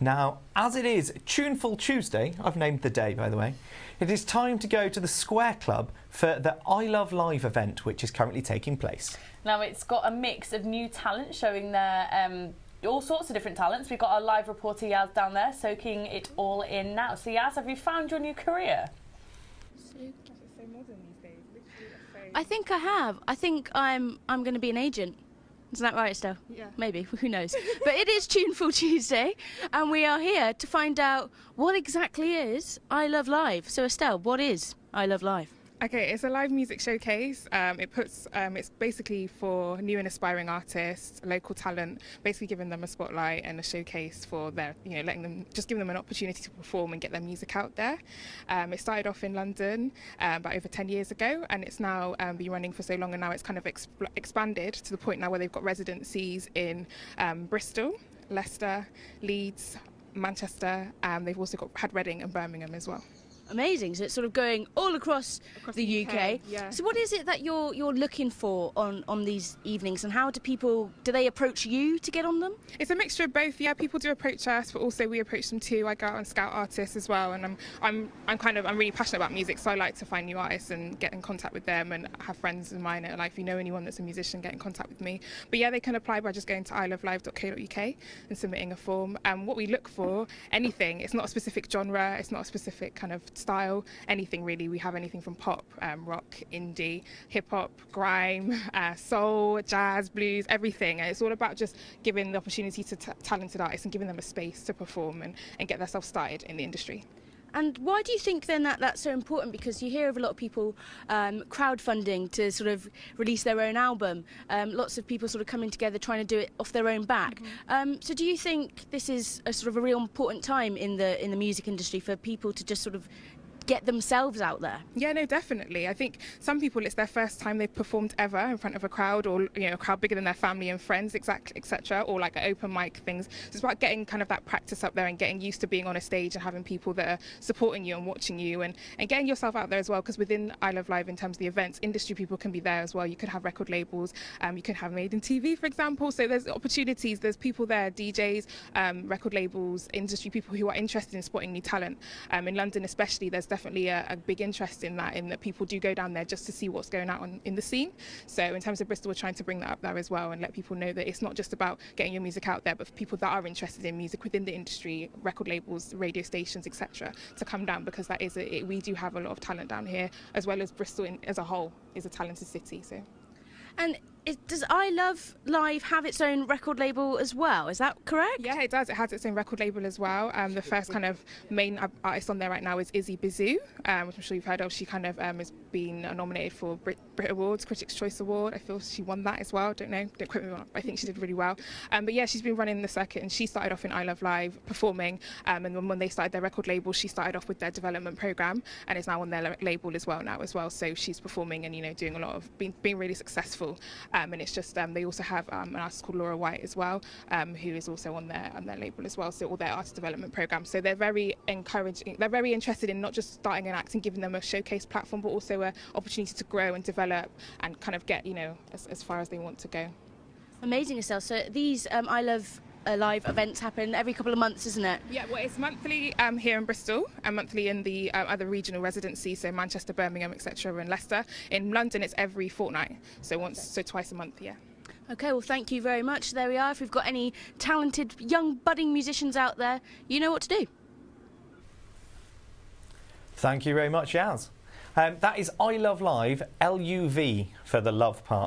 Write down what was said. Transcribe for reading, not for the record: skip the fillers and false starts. Now, as it is Tuneful Tuesday, I've named the day by the way, it is time to go to the Square Club for the I Love Live event, which is currently taking place. Now, it's got a mix of new talent showing their all sorts of different talents. We've got our live reporter Yaz down there soaking it all in now. So Yaz, have you found your new career? I think I have. I think I'm going to be an agent. Isn't that right, Estelle? Yeah. Maybe. Who knows? But it is Tuneful Tuesday, and we are here to find out what exactly is I Love Live. So, Estelle, what is I Love Live? Okay, it's a live music showcase. It's basically for new and aspiring artists, local talent, basically giving them a spotlight and a showcase for their, letting them, just giving them an opportunity to perform and get their music out there. It started off in London about over 10 years ago, and it's now been running for so long, and now it's kind of expanded to the point now where they've got residencies in Bristol, Leicester, Leeds, Manchester, and they've also had Reading and Birmingham as well. Amazing. So it's sort of going all across the UK. Yeah. So what is it that you're looking for on these evenings, and how do people, do they approach you to get on them? It's a mixture of both. Yeah, people do approach us, but also we approach them too. I go out and scout artists as well, and I'm really passionate about music, so I like to find new artists and get in contact with them, and have friends of mine that are like, if you know anyone that's a musician, get in contact with me. But yeah, they can apply by just going to ilovelive.co.uk and submitting a form. And what we look for, anything. It's not a specific genre. It's not a specific kind of style, anything really. We have anything from pop, rock, indie, hip-hop, grime, soul, jazz, blues, everything. And it's all about just giving the opportunity to talented artists and giving them a space to perform and get themselves started in the industry. And why do you think then that that's so important? Because you hear of a lot of people crowdfunding to sort of release their own album, lots of people sort of coming together trying to do it off their own back. Mm-hmm. So do you think this is a sort of a real important time in the music industry for people to just sort of get themselves out there? Yeah, no, definitely. I think some people, it's their first time they've performed ever in front of a crowd, or a crowd bigger than their family and friends, etc., or like open mic things. So it's about getting kind of that practice up there and getting used to being on a stage and having people that are supporting you and watching you, and getting yourself out there as well, because within I Love Live, in terms of the events, industry people can be there as well. You could have record labels, you could have Made in TV, for example. So there's opportunities, there's people there, DJs, record labels, industry people who are interested in spotting new talent. In London especially, there's definitely a big interest in that people do go down there just to see what's going on in the scene. So in terms of Bristol, we're trying to bring that up there as well, and let people know that it's not just about getting your music out there, but for people that are interested in music within the industry, record labels, radio stations, etc., to come down, because that is we do have a lot of talent down here, as well as Bristol as a whole is a talented city. So. And does I Love Live have its own record label as well? Is that correct? Yeah, it does. It has its own record label as well. The first kind of main artist on there right now is Izzy Bizu, which I'm sure you've heard of. She kind of has been nominated for Brit Awards, Critics' Choice Award. I feel she won that as well. Don't know. Don't quote me on it. I think she did really well. But yeah, she's been running the circuit, and she started off in I Love Live performing. And when they started their record label, she started off with their development program, and is now on their label as well now as well. So she's performing and doing a lot of being really successful. And it's just they also have an artist called Laura White as well, who is also on their label as well. So all their artist development programs. So they're very encouraging. They're very interested in not just starting an act and giving them a showcase platform, but also an opportunity to grow and develop and kind of get as far as they want to go. Amazing, Estelle. So these I Love Live events happen every couple of months, isn't it? Yeah, well, it's monthly here in Bristol, and monthly in the other regional residencies, so Manchester, Birmingham, etc., and Leicester. In London, it's every fortnight, so twice a month. Yeah. Okay, well, thank you very much. There we are. If we've got any talented young budding musicians out there, you know what to do. Thank you very much, Yaz. That is I Love Live, LUV for the love part.